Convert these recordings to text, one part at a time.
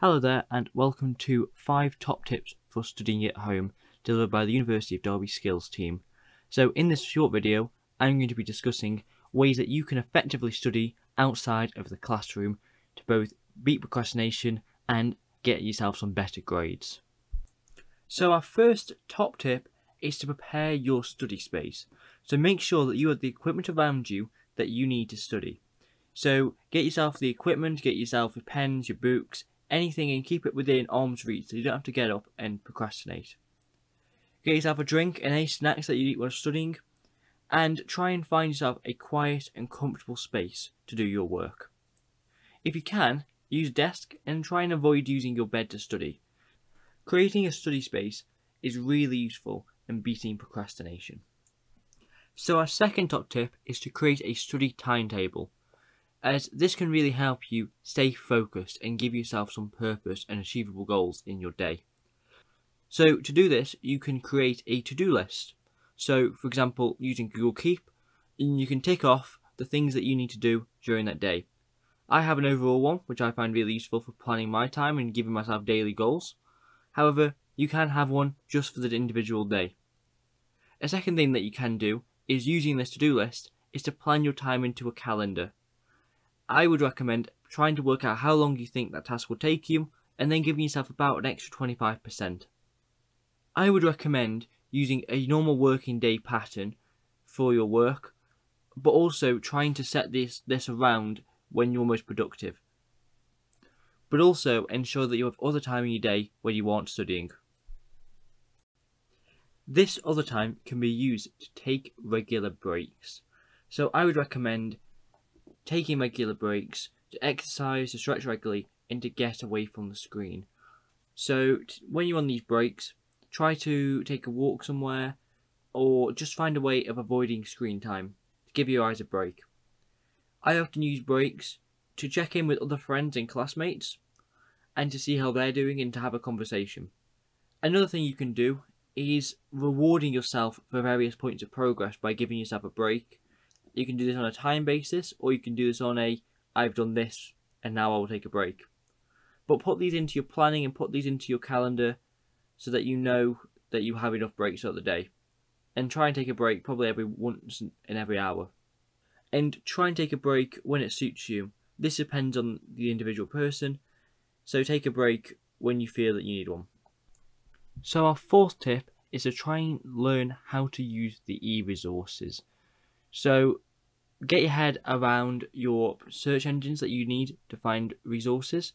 Hello there and welcome to 5 top tips for studying at home, delivered by the University of Derby skills team. So in this short video I'm going to be discussing ways that you can effectively study outside of the classroom to both beat procrastination and get yourself some better grades. So our first top tip is to prepare your study space. So make sure that you have the equipment around you that you need to study. So get yourself the equipment, get yourself your pens, your books, anything, and keep it within arm's reach so you don't have to get up and procrastinate. Get yourself a drink and any snacks that you eat while studying, and try and find yourself a quiet and comfortable space to do your work. If you can, use a desk and try and avoid using your bed to study. Creating a study space is really useful in beating procrastination. So our second top tip is to create a study timetable, as this can really help you stay focused and give yourself some purpose and achievable goals in your day. So to do this, you can create a to-do list. So for example, using Google Keep, and you can tick off the things that you need to do during that day. I have an overall one, which I find really useful for planning my time and giving myself daily goals. However, you can have one just for the individual day. A second thing that you can do is, using this to-do list, is to plan your time into a calendar. I would recommend trying to work out how long you think that task will take you, and then giving yourself about an extra 25%. I would recommend using a normal working day pattern for your work, but also trying to set this around when you're most productive. But also ensure that you have other time in your day when you aren't studying. This other time can be used to take regular breaks. So I would recommend taking regular breaks to exercise, to stretch regularly, and to get away from the screen. So when you're on these breaks, try to take a walk somewhere, or just find a way of avoiding screen time to give your eyes a break. I often use breaks to check in with other friends and classmates, and to see how they're doing and to have a conversation. Another thing you can do is rewarding yourself for various points of progress by giving yourself a break. You can do this on a time basis, or you can do this on a, I've done this and now I will take a break. But put these into your planning and put these into your calendar so that you know that you have enough breaks throughout the day. And try and take a break probably once in every hour. And try and take a break when it suits you. This depends on the individual person, so take a break when you feel that you need one. So our fourth tip is to try and learn how to use the e-resources. So get your head around your search engines that you need to find resources.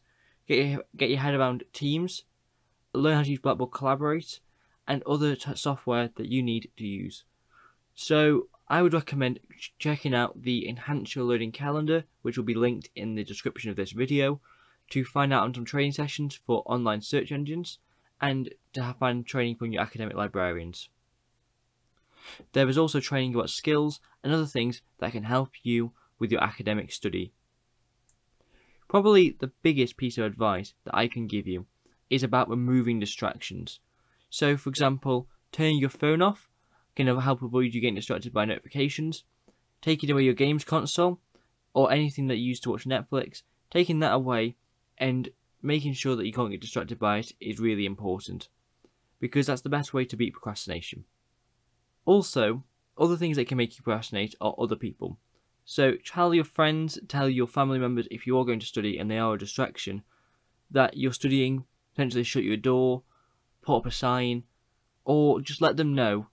Get your head around Teams, learn how to use Blackboard Collaborate, and other software that you need to use. So I would recommend checking out the Enhance Your Learning Calendar, which will be linked in the description of this video, to find out on some training sessions for online search engines, and to find training from your academic librarians. There is also training about skills and other things that can help you with your academic study. Probably the biggest piece of advice that I can give you is about removing distractions. So for example, turning your phone off can help avoid you getting distracted by notifications. Taking away your games console or anything that you use to watch Netflix, taking that away and making sure that you can't get distracted by it is really important, because that's the best way to beat procrastination. Also, other things that can make you procrastinate are other people. So tell your friends, tell your family members, if you are going to study and they are a distraction, that you're studying, potentially shut your door, put up a sign, or just let them know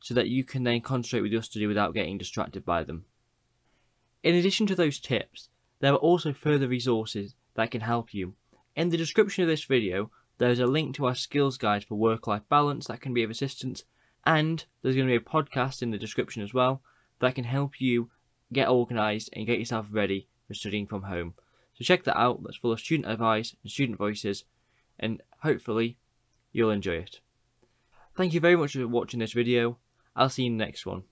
so that you can then concentrate with your study without getting distracted by them. In addition to those tips, there are also further resources that can help you. In the description of this video, there's a link to our skills guide for work-life balance that can be of assistance, and there's going to be a podcast in the description as well that can help you get organised and get yourself ready for studying from home. So check that out, that's full of student advice and student voices, and hopefully you'll enjoy it. Thank you very much for watching this video. I'll see you in the next one.